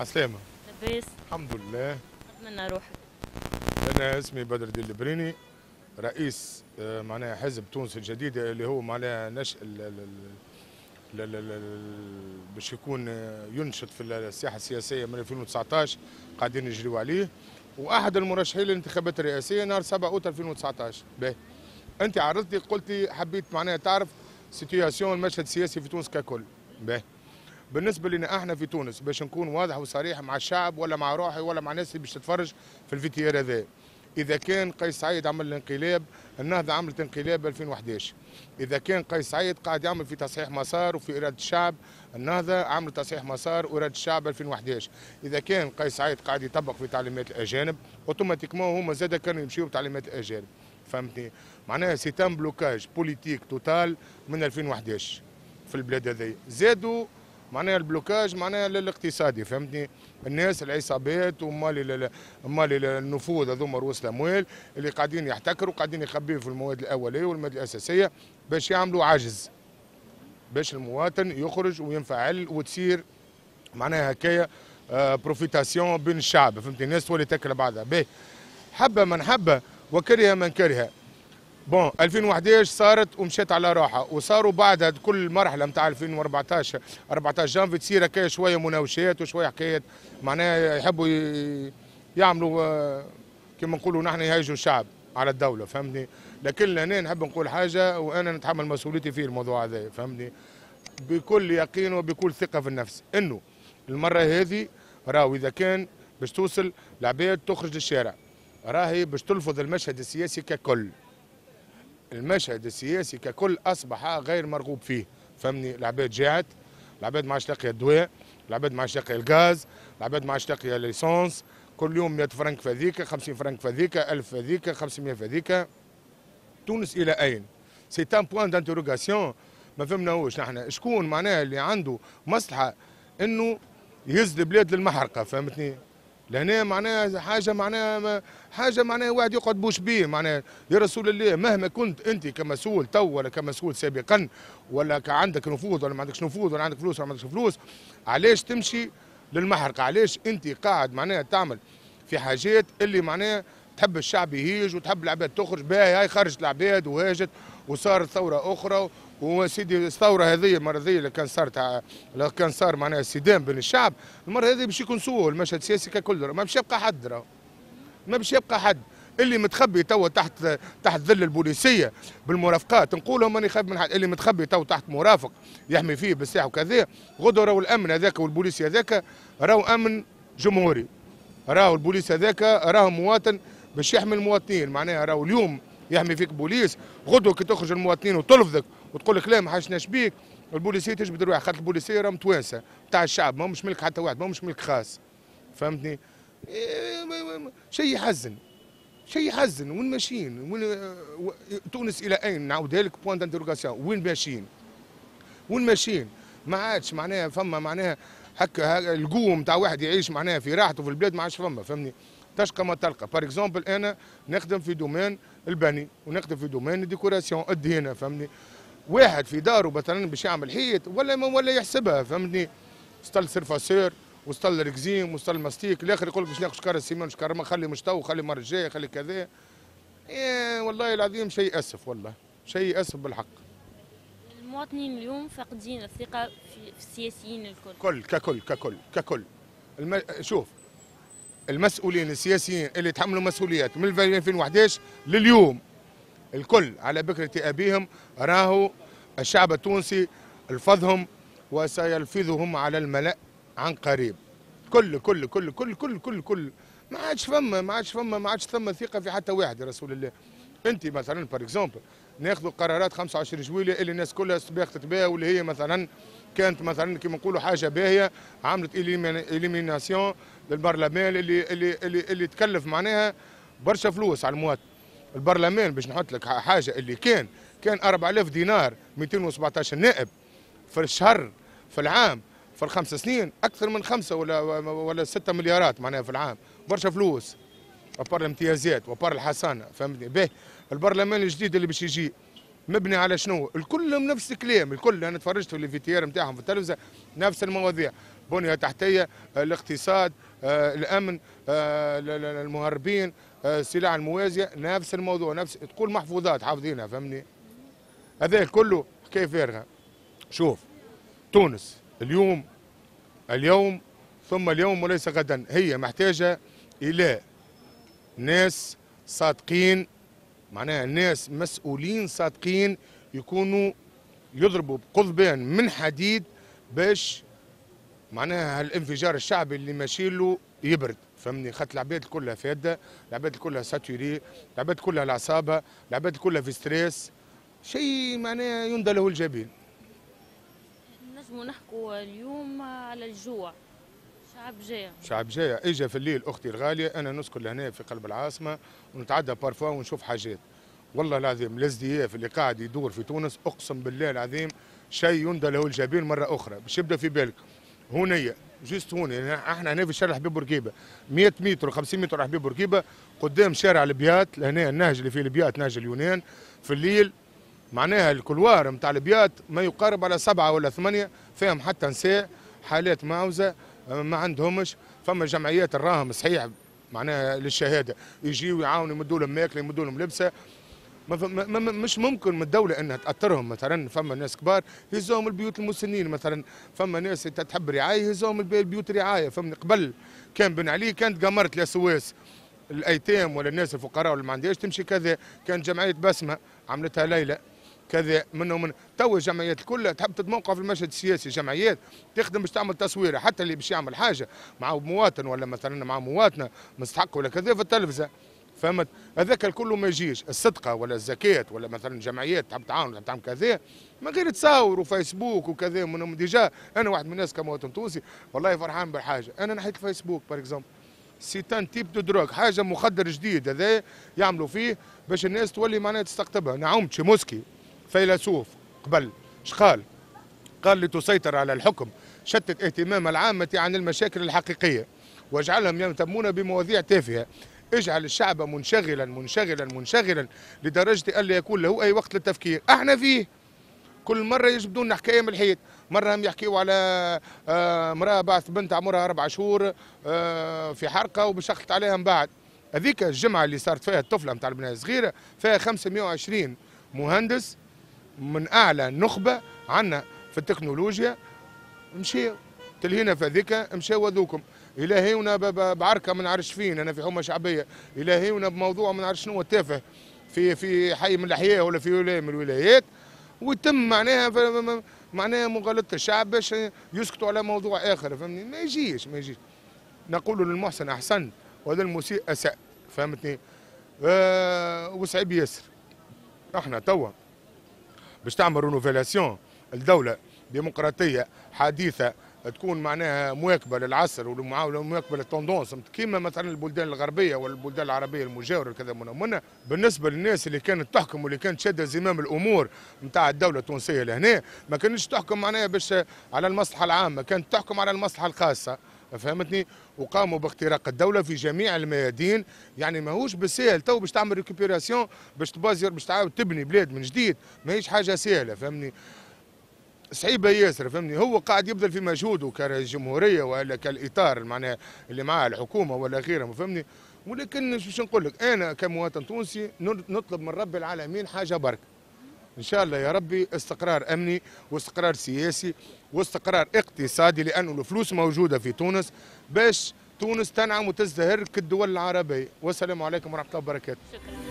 عسلامة. لاباس؟ الحمد لله. أتمنى روحك. أنا اسمي بدر الدين البريني، رئيس معناها حزب تونس الجديد اللي هو معناها نشأ باش يكون ينشط في الساحة السياسية من 2019 قاعدين يجريوا عليه، وأحد المرشحين للانتخابات الرئاسية نهار 7 أوت 2019. باهي. أنت عرضتي قلت لي حبيت معناها تعرف سيتياسيون المشهد السياسي في تونس ككل. باهي. بالنسبه لنا احنا في تونس باش نكون واضح وصريح مع الشعب ولا مع روحي ولا مع الناس اللي باش تتفرج في الفيتيار هذا، اذا كان قيس سعيد عمل الانقلاب، النهضه عملت انقلاب 2011، اذا كان قيس سعيد قاعد يعمل في تصحيح مسار وفي اراده الشعب، النهضه عملت تصحيح مسار واراده الشعب 2011، اذا كان قيس سعيد قاعد يطبق في تعليمات الاجانب اوتوماتيكمون هما زاد كانوا يمشيوا بتعليمات الاجانب، فهمتني؟ معناها سيتان بلوكاج بوليتيك توتال من 2011 في البلاد هذه، زادوا معناها البلوكاج معناها الاقتصادي، فهمتني؟ الناس العصابات ومال النفوذ هذوما رؤوس الاموال اللي قاعدين يحتكروا قاعدين يخبيه في المواد الاوليه والمواد الاساسيه باش يعملوا عجز باش المواطن يخرج وينفعل وتصير معناها هكايا بروفيتاسيون بين الشعب، فهمتني؟ الناس تولي تاكل بعضها. باهي. حبه من حبه وكره من كره. بون 2011 صارت ومشات على راحه، وصاروا بعدها كل مرحله نتاع 2014 14 جانفي تصير هكا شويه مناوشات وشويه حكايات معناها يحبوا يعملوا كما نقولوا نحن يهاجوا الشعب على الدوله، فهمتني؟ لكن انا نحب نقول حاجه وانا نتحمل مسؤوليتي في الموضوع هذا، فهمتني؟ بكل يقين وبكل ثقه في النفس انه المره هذه راهو اذا كان باش توصل العباد تخرج للشارع راهي باش تلفظ المشهد السياسي ككل. المشهد السياسي ككل اصبح غير مرغوب فيه، فهمني؟ العباد جاعت، العباد ما عادش تلاقي الدواء، العباد ما عادش تلاقي الغاز، العباد ما عادش تلاقي الليسونس، كل يوم 100 فرنك فذيك، 50 فرنك فذيك، 1000 فذيك، 500 فذيك. تونس الى اين؟ سي ان بوان دانتيروغاسيون ما فهمناهوش نحن، شكون معناها اللي عنده مصلحه انه يهز البلاد للمحرقه، فهمتني؟ لهنا معناها حاجه معناها واحد يقعد بوش بيه، معناها يا رسول الله مهما كنت انت كمسؤول تو ولا كمسؤول سابقا ولا عندك نفوذ ولا ما عندكش نفوذ ولا عندك فلوس ولا ما عندكش فلوس، علاش تمشي للمحرقه؟ علاش انت قاعد معناها تعمل في حاجات اللي معناها تحب الشعب يهيج وتحب العباد تخرج؟ باهي هاي خرجت العباد وهاجت وصارت ثوره اخرى، وسيدي الثوره هذه المره هذه اللي كان صارت كان صار معناها صدام بين الشعب، المره هذه باش يكون سوء المشهد السياسي ككل، ما باش يبقى حد اللي متخبي تو تحت ظل البوليسيه بالمرافقات، نقول لهم ماني خايف من حد، اللي متخبي تو تحت مرافق يحمي فيه بالسلاح وكذا، غدوا راهو الامن هذاك والبوليس هذاك راهو امن جمهوري، راهو البوليس هذاك راهو مواطن باش يحمي المواطنين، معناها راهو اليوم يحمي فيك بوليس، غدوه كي تخرج المواطنين وتلفظك وتقول لك لا ما حاشناش بيك، البوليسيه تجبد رواحها، خاطر البوليسيه راهم توانسه تاع الشعب، ما مش ملك حتى واحد، ما مش ملك خاص، فهمتني؟ شيء يحزن، شيء يحزن. وين ماشيين؟ وين تونس الى اين؟ نعاودها لك بوان دانتيروغاسيون، وين ماشيين؟ ما عادش معناها فما معناها هكا القوم تاع واحد يعيش معناها في راحته في البلاد ما عادش فما، فهمني؟ تشقى ما تلقى. باغ اكزومبل انا نخدم في دومين البني ونخدم في دومين الديكوراسيون الدهنه، فهمني؟ واحد في داره مثلا باش يعمل حيط ولا يحسبها، فهمتني؟ استل سيرفاسير واستل ركزيم واستل ماستيك، الاخر يقول لك باش ناخذ شكاره السيمون شكاره ما خلي مش تو خلي المره الجايه خلي كذا. إيه والله العظيم شيء اسف، والله شيء اسف بالحق. المواطنين اليوم فاقدين الثقه في السياسيين الكل. ككل. شوف المسؤولين السياسيين اللي يتحملوا مسؤوليات من 2011 لليوم الكل على بكرة أبيهم، راهو الشعب التونسي الفظهم وسيلفظهم على الملأ عن قريب. كل كل كل كل كل كل كل ما عادش فما ما عادش ثم ثقة في حتى واحد. يا رسول الله أنت مثلا باغ اكزومبل ناخذوا قرارات 25 جويلية اللي الناس كلها استباقت بها، واللي هي مثلا كانت مثلا كما نقولوا حاجه باهيه، عملت إليميناسيون للبرلمان اللي تكلف معناها برشا فلوس على المواطن. البرلمان باش نحط لك حاجه اللي كان 4000 دينار 217 نائب في الشهر في العام في الخمس سنين اكثر من 5 ولا 6 مليارات معناها في العام، برشا فلوس وبار الامتيازات وبار الحصانه، فهمتني؟ باهي البرلمان الجديد اللي باش يجي مبني على شنو؟ الكل نفس الكلام، الكل انا تفرجت في الفيتيار نتاعهم في التلفزه نفس المواضيع، بنية تحتية، الاقتصاد، الأمن، المهربين، السلع الموازية، نفس الموضوع، نفس تقول محفوظات حافظينها، فهمني؟ هذا كله حكاية فارغة. شوف تونس اليوم ثم اليوم وليس غدا، هي محتاجة إلى ناس صادقين، معناها الناس مسؤولين صادقين يكونوا يضربوا بقضبان من حديد باش معناها الانفجار الشعبي اللي ماشيله يبرد، فهمني؟ خاطر العباد كلها فاده، العباد كلها ساتوري، العباد كلها على اعصابها، العباد كلها في ستريس، شيء معناها يندى له الجبين. نجموا نحكوا اليوم على الجوع، شعب جاية اجا في الليل. اختي الغاليه، انا نسكن لهنا في قلب العاصمه ونتعدى بارفوا ونشوف حاجات، والله العظيم الازدياف اللي قاعد يدور في تونس اقسم بالله العظيم شيء يندى له الجبين مره اخرى. باش يبدا في بالك هونية جست هوني احنا هنا في شارع حبيب بورقيبه 100 متر 50 متر على حبيب بورقيبه قدام شارع البيات، لهنا النهج اللي فيه البيات نهج اليونان، في الليل معناها الكلوار نتاع البيات ما يقارب على 7 ولا 8 فيهم حتى نساء حالات معوزه ما عندهمش. فما جمعيات الراهم صحيح معناها للشهاده يجيوا يعاونوا يمدوا لهم ماكله يمدوا لهم لبسه، مش ممكن من الدوله انها تاثرهم. مثلا فما ناس كبار يهزوهم البيوت المسنين، مثلا فما ناس تحب رعايه يهزوهم البيوت رعايه، فمن قبل كان بن علي كانت قمرت الاسواس الايتام ولا الناس الفقراء اللي ما عندهاش تمشي كذا، كان جمعيه بسمه عملتها ليلى كذا منهم. تو الجمعيات كلها تحب تتموقع في المشهد السياسي، جمعيات تخدم باش تعمل تصويره، حتى اللي باش يعمل حاجه مع مواطن ولا مثلا مع مواطنه مستحق ولا كذا في التلفزه، فهمت؟ هذاك الكل ما يجيش. الصدقه ولا الزكاه ولا مثلا جمعيات تحب تعاون تحب تعمل كذا من غير تصاور وفيسبوك وكذا منهم. ديجا انا واحد من الناس كمواطن تونسي والله فرحان بالحاجه، انا نحيت الفيسبوك باغ اكزومبل سيتان تيب دو دروك، حاجه مخدر جديد هذا يعملوا فيه باش الناس تولي معناها تستقطبها. نعوم تشيموسكي فيلسوف قبل شقال؟ قال لتسيطر على الحكم شتت اهتمام العامة عن المشاكل الحقيقية واجعلهم يهتمون بمواضيع تافهة، اجعل الشعب منشغلا لدرجة ألا يكون له أي وقت للتفكير. احنا فيه كل مرة يجبدون حكاية من الحيط، مرة هم يحكيوا على امرأة بعث بنت عمرها 4 شهور في حرقة وبشخلت عليها من بعد. هذيك الجمعة اللي صارت فيها الطفلة نتاع البنية الصغيرة فيها 520 مهندس من اعلى نخبه عندنا في التكنولوجيا مشيو تلهينا في هذيك، مشاو هذوكم الهيونا بعركه من عرشفين انا في حومه شعبيه، الهيونا بموضوع من عرش شنو تافه في حي من الاحياء ولا في ولايه من الولايات، ويتم معناها مغالطه الشعب باش يسكتوا على موضوع اخر، فهمني؟ ما يجيش. نقول للمحسن احسن وللمسيء اساء، فهمتني؟ وصعيب ياسر. احنا توا باش تعمل رينوفيلاسيون الدولة ديمقراطية حديثة تكون معناها مواكبة للعصر والمعاولة مواكبة للتوندونس كيما مثلا البلدان الغربية والبلدان العربية المجاورة وكذا منها. بالنسبة للناس اللي كانت تحكم واللي كانت شادة زمام الأمور نتاع الدولة التونسية لهنا، ما كانتش تحكم معناها باش على المصلحة العامة، كانت تحكم على المصلحة الخاصة، فهمتني؟ وقاموا باختراق الدولة في جميع الميادين، يعني ماهوش بالسهل تو باش تعمل ريكوبيراسيون باش تبازر باش تعاود تبني بلاد من جديد، ماهيش حاجة سهلة، فهمني؟ صعيبة ياسر، فهمني؟ هو قاعد يبذل في مجهوده كجمهورية ولا كالإطار معناها اللي معاه الحكومة ولا غيرهم، فهمني؟ ولكن باش نقول لك أنا كمواطن تونسي نطلب من رب العالمين حاجة برك. إن شاء الله يا ربي استقرار أمني واستقرار سياسي واستقرار اقتصادي، لأنه الفلوس موجودة في تونس باش تونس تنعم وتزدهر كالدول العربية. والسلام عليكم ورحمة الله وبركاته. شكرا.